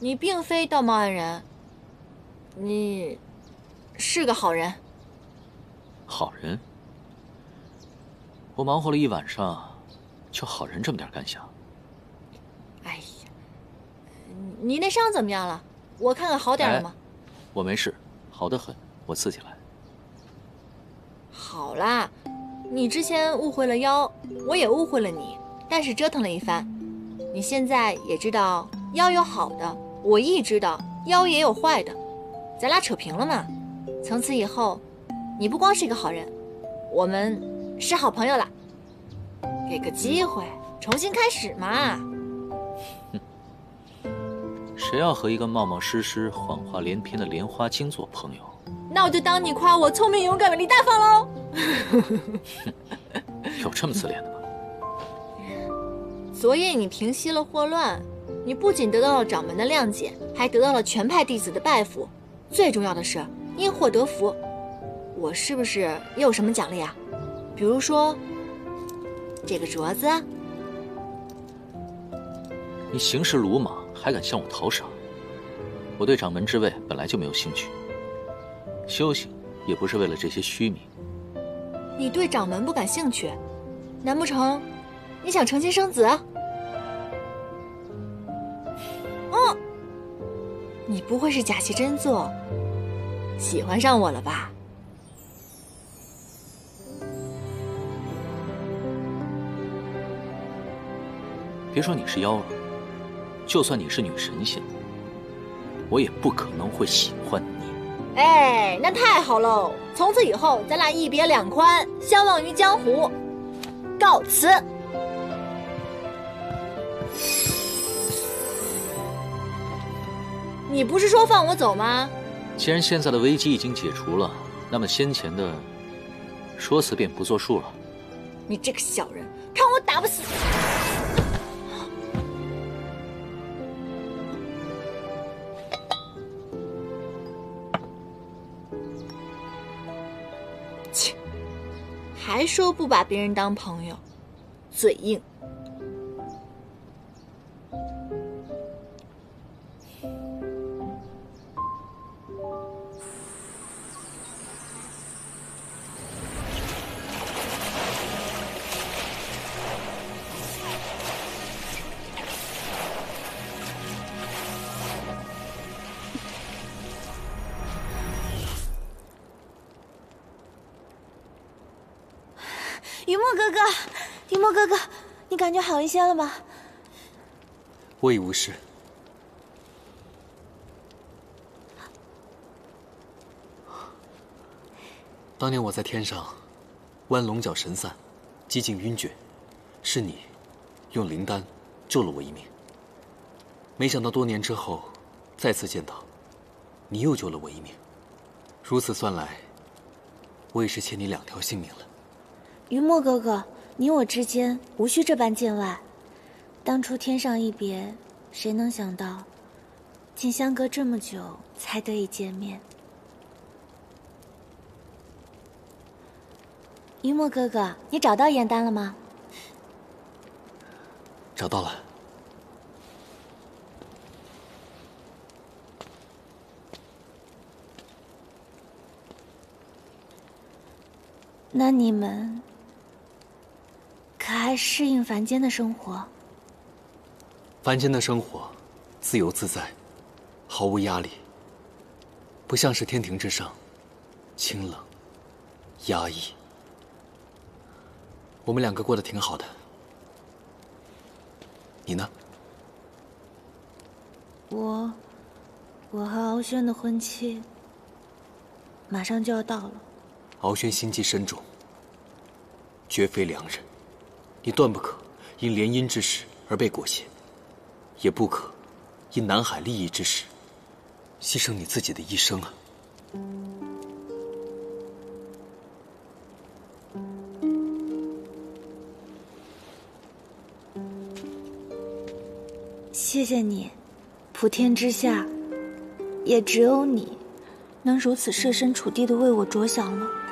你并非道貌岸然，你是个好人。好人？我忙活了一晚上，就好人这么点感想？哎呀，你那伤怎么样了？我看看好点了吗？哎，我没事，好得很，我自己来。好啦，你之前误会了妖，我也误会了你，但是折腾了一番。你现在也知道。 妖有好的，我亦知道；妖也有坏的，咱俩扯平了嘛。从此以后，你不光是一个好人，我们是好朋友了。给个机会，重新开始嘛。哼，谁要和一个冒冒失失、谎话连篇的莲花精做朋友？那我就当你夸我聪明、勇敢、美丽、大方喽。有这么自恋的吗？所以你平息了祸乱。 你不仅得到了掌门的谅解，还得到了全派弟子的拜服。最重要的是，因祸得福。我是不是也有什么奖励啊？比如说，这个镯子。你行事鲁莽，还敢向我讨赏？我对掌门之位本来就没有兴趣，修行也不是为了这些虚名。你对掌门不感兴趣，难不成你想成亲生子？ 你不会是假戏真做，喜欢上我了吧？别说你是妖了，就算你是女神仙，我也不可能会喜欢你。哎，那太好喽！从此以后，咱俩一别两宽，相忘于江湖。告辞。 你不是说放我走吗？既然现在的危机已经解除了，那么先前的说辞便不作数了。你这个小人，看我打不死！切，还说不把别人当朋友，嘴硬。 感觉好一些了吗？我已无事。当年我在天上弯龙角神散，几近晕厥，是你用灵丹救了我一命。没想到多年之后再次见到，你又救了我一命。如此算来，我也是欠你两条性命了。云墨哥哥。 你我之间无需这般见外，当初天上一别，谁能想到，竟相隔这么久才得以见面？云墨哥哥，你找到燕丹了吗？找到了。那你们？ 可还适应凡间的生活？凡间的生活，自由自在，毫无压力。不像是天庭之上，清冷、压抑。我们两个过得挺好的。你呢？我和敖轩的婚期马上就要到了。敖轩心机深重，绝非良人。 你断不可因联姻之事而被裹挟，也不可因南海利益之事牺牲你自己的一生啊！谢谢你，普天之下，也只有你能如此设身处地的为我着想了。